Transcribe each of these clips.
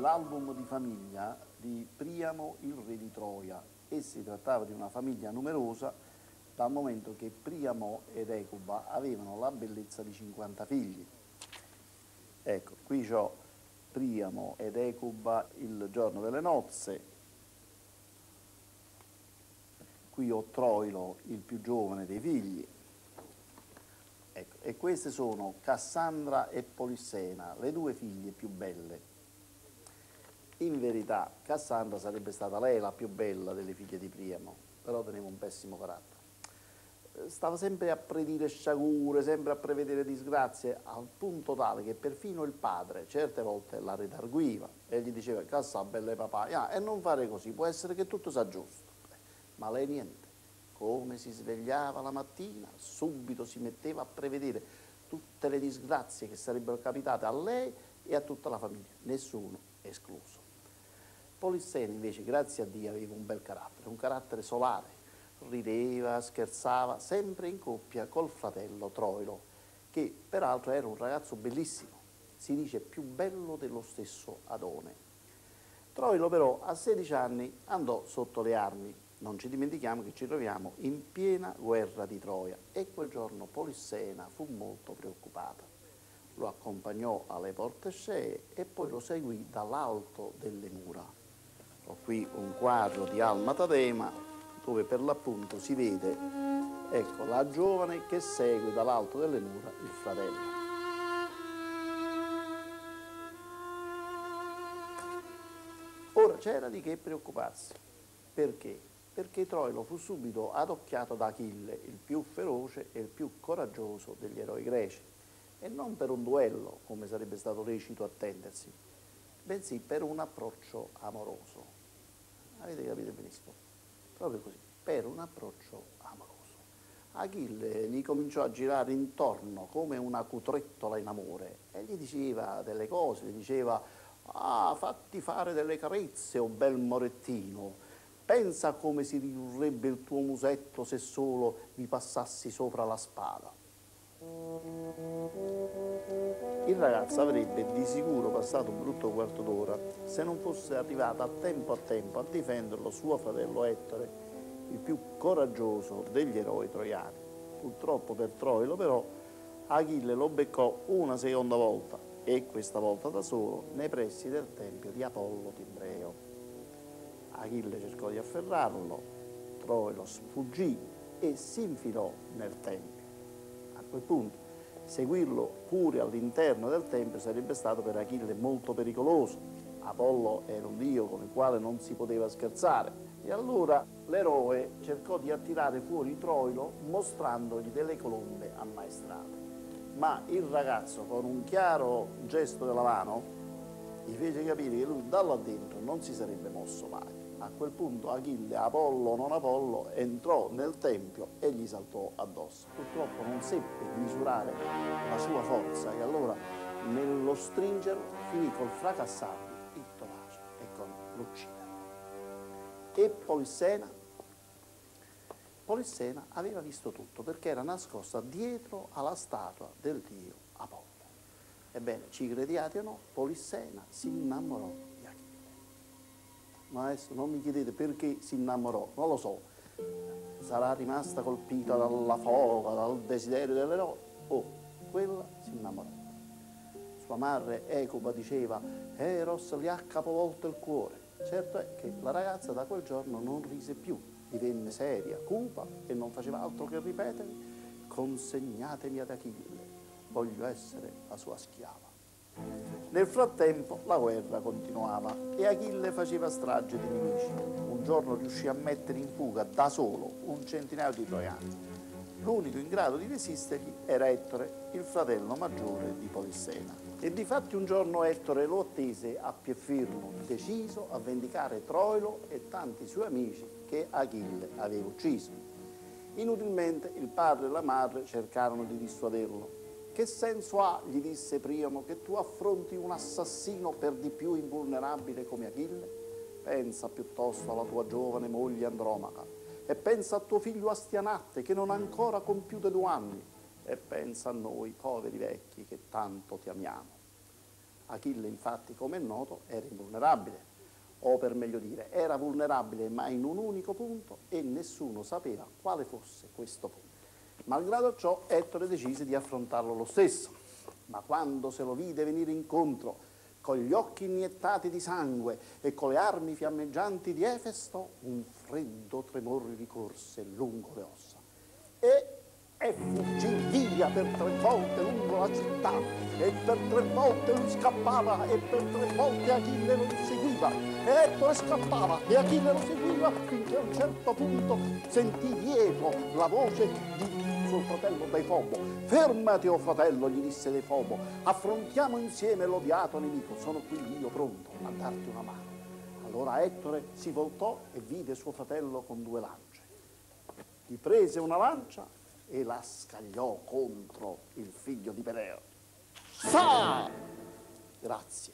L'album di famiglia di Priamo, il re di Troia, e si trattava di una famiglia numerosa dal momento che Priamo ed Ecuba avevano la bellezza di 50 figli. Ecco, qui ho Priamo ed Ecuba il giorno delle nozze, qui ho Troilo, il più giovane dei figli. Ecco, e queste sono Cassandra e Polissena, le due figlie più belle. In verità Cassandra sarebbe stata lei la più bella delle figlie di Priamo, però teneva un pessimo carattere. Stava sempre a predire sciagure, sempre a prevedere disgrazie, al punto tale che perfino il padre certe volte la redarguiva e gli diceva: Cassandra, bella papà, e non fare così, può essere che tutto sia giusto. Ma lei niente, come si svegliava la mattina, subito si metteva a prevedere tutte le disgrazie che sarebbero capitate a lei e a tutta la famiglia, nessuno escluso. Polissena invece, grazie a Dio, aveva un bel carattere, un carattere solare, rideva, scherzava, sempre in coppia col fratello Troilo, che peraltro era un ragazzo bellissimo, si dice più bello dello stesso Adone. Troilo però a 16 anni andò sotto le armi, non ci dimentichiamo che ci troviamo in piena guerra di Troia, e quel giorno Polissena fu molto preoccupata. Lo accompagnò alle porte Scee e poi lo seguì dall'alto delle mura. Ho qui un quadro di Alma Tadema dove per l'appunto si vede, ecco, la giovane che segue dall'alto delle mura il fratello. Ora c'era di che preoccuparsi. Perché? Perché Troilo fu subito adocchiato da Achille, il più feroce e il più coraggioso degli eroi greci. E non per un duello, come sarebbe stato lecito attendersi, bensì per un approccio amoroso. Avete capito benissimo? Proprio così, per un approccio amoroso. Achille gli cominciò a girare intorno come una cutrettola in amore e gli diceva delle cose, gli diceva: fatti fare delle carezze, o bel morettino, pensa come si ridurrebbe il tuo musetto se solo vi passassi sopra la spada. Il ragazzo avrebbe di sicuro passato un brutto quarto d'ora se non fosse arrivata a tempo a difenderlo suo fratello Ettore, il più coraggioso degli eroi troiani. Purtroppo per Troilo però Achille lo beccò una seconda volta, e questa volta da solo, nei pressi del tempio di Apollo di Pereo. Achille cercò di afferrarlo, Troilo sfuggì e si infilò nel tempio. A quel punto seguirlo pure all'interno del tempio sarebbe stato per Achille molto pericoloso. Apollo era un dio con il quale non si poteva scherzare, e allora l'eroe cercò di attirare fuori Troilo mostrandogli delle colombe ammaestrate, ma il ragazzo con un chiaro gesto della mano gli fece capire che lui da là dentro non si sarebbe mosso mai. A quel punto Achille, Apollo o non Apollo, entrò nel tempio e gli saltò addosso. Purtroppo non seppe misurare la sua forza, e allora nello stringerlo finì col fracassargli il torace e con l'ucciderlo. E Polissena aveva visto tutto, perché era nascosta dietro alla statua del dio Apollo. Ebbene, ci crediate o no, Polissena si innamorò. Ma adesso non mi chiedete perché si innamorò, non lo so. Sarà rimasta colpita dalla foga, dal desiderio dell'eroe? Quella si innamorò. Sua madre Ecuba diceva: Eros gli ha capovolto il cuore. Certo è che la ragazza da quel giorno non rise più, divenne seria, cupa, e non faceva altro che ripetere: consegnatemi ad Achille, voglio essere la sua schiava. Nel frattempo la guerra continuava e Achille faceva strage di nemici. Un giorno riuscì a mettere in fuga da solo un centinaio di troiani. L'unico in grado di resistergli era Ettore, il fratello maggiore di Polissena. E difatti un giorno Ettore lo attese a Pieffirno, deciso a vendicare Troilo e tanti suoi amici che Achille aveva ucciso. Inutilmente il padre e la madre cercarono di dissuaderlo. «Che senso ha», gli disse Priamo, «che tu affronti un assassino per di più invulnerabile come Achille? Pensa piuttosto alla tua giovane moglie Andromaca. E pensa a tuo figlio Astianatte, che non ha ancora compiuto 2 anni, e pensa a noi, poveri vecchi, che tanto ti amiamo». Achille, infatti, come è noto, era invulnerabile, o per meglio dire, era vulnerabile ma in un unico punto, e nessuno sapeva quale fosse questo punto. Malgrado ciò, Ettore decise di affrontarlo lo stesso, ma quando se lo vide venire incontro, con gli occhi iniettati di sangue e con le armi fiammeggianti di Efesto, un freddo tremore ricorse lungo le ossa. E fuggì via per 3 volte lungo la città, e per 3 volte lui scappava, e per 3 volte Achille lo seguiva, e Ettore scappava, e Achille lo seguiva, finché a un certo punto sentì dietro la voce di suo fratello Deifobo. «Fermati, o fratello», gli disse Deifobo, «affrontiamo insieme l'odiato nemico, sono qui io pronto a darti una mano». Allora Ettore si voltò e vide suo fratello con 2 lance. Gli prese una lancia e la scagliò contro il figlio di Pereo. «Sa!» «Grazie.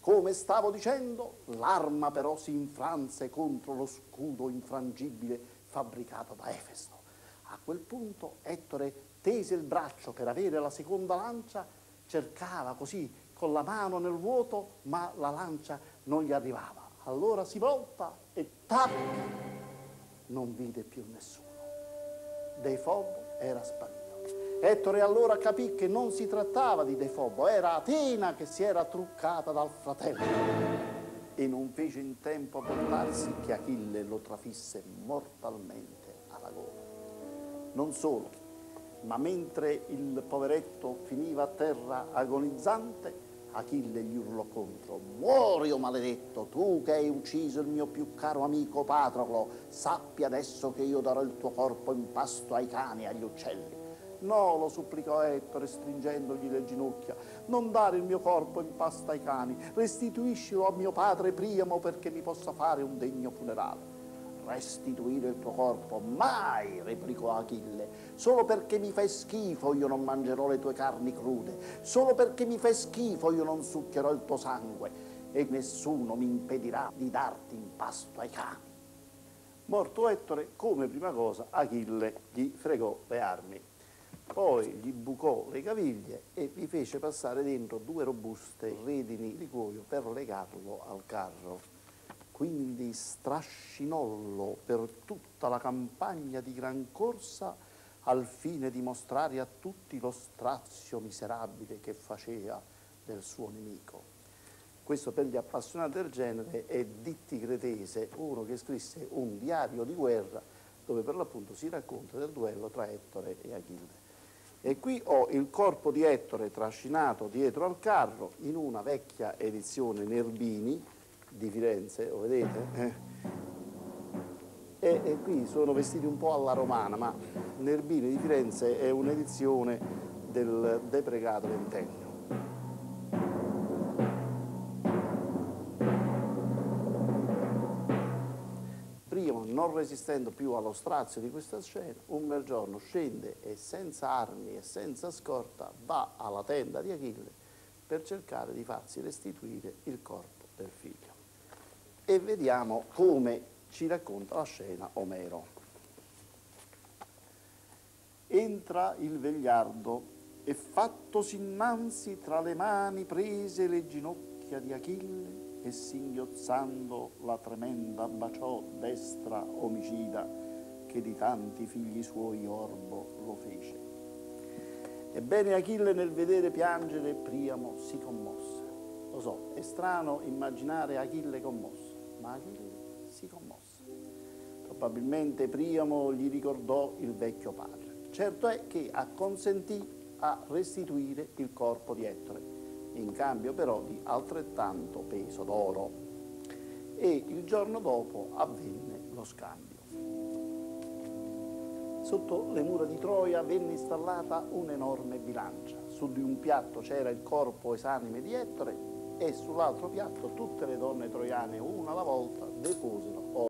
Come stavo dicendo, l'arma però si infranse contro lo scudo infrangibile fabbricato da Efesto». A quel punto Ettore tese il braccio per avere la seconda lancia, cercava così con la mano nel vuoto, ma la lancia non gli arrivava. Allora si volta e tac! Non vide più nessuno. Deifobo era sparito. Ettore allora capì che non si trattava di Deifobo, era Atena che si era truccata dal fratello. E non fece in tempo a voltarsi che Achille lo trafisse mortalmente alla gola. Non solo, ma mentre il poveretto finiva a terra agonizzante, Achille gli urlò contro: «Muori, o maledetto, tu che hai ucciso il mio più caro amico Patroclo, sappi adesso che io darò il tuo corpo in pasto ai cani e agli uccelli». «No», lo supplicò Ettore stringendogli le ginocchia, «non dare il mio corpo in pasto ai cani, restituiscilo a mio padre Priamo perché mi possa fare un degno funerale». «Restituire il tuo corpo? Mai!» replicò Achille. «Solo perché mi fai schifo io non mangerò le tue carni crude, solo perché mi fai schifo io non succhierò il tuo sangue, e nessuno mi impedirà di darti in pasto ai cani». Morto Ettore, come prima cosa Achille gli fregò le armi, poi gli bucò le caviglie e gli fece passare dentro 2 robuste redini di cuoio per legarlo al carro. Quindi strascinollo per tutta la campagna di gran corsa al fine di mostrare a tutti lo strazio miserabile che faceva del suo nemico. Questo, per gli appassionati del genere, è Ditti Cretese, uno che scrisse un diario di guerra dove per l'appunto si racconta del duello tra Ettore e Achille. E qui ho il corpo di Ettore trascinato dietro al carro in una vecchia edizione Nerbini di Firenze, lo vedete? E qui sono vestiti un po' alla romana, ma Nerbini di Firenze è un'edizione del deprecato ventennio. Primo, non resistendo più allo strazio di questa scena, un bel giorno scende e senza armi e senza scorta va alla tenda di Achille per cercare di farsi restituire il corpo del figlio. E vediamo come ci racconta la scena Omero. Entra il vegliardo e, fattosi innanzi, tra le mani prese le ginocchia di Achille e, singhiozzando, la tremenda baciò, destra omicida, che di tanti figli suoi orbo lo fece. Ebbene, Achille, nel vedere piangere Priamo, si commosse. Lo so, è strano immaginare Achille commosso, ma Achille si commosse. Probabilmente Priamo gli ricordò il vecchio padre. Certo è che acconsentì a restituire il corpo di Ettore. in cambio però di altrettanto peso d'oro. E il giorno dopo avvenne lo scambio. Sotto le mura di Troia venne installata un'enorme bilancia. Su di un piatto c'era il corpo esanime di Ettore e sull'altro piatto tutte le donne troiane, una alla volta, deposero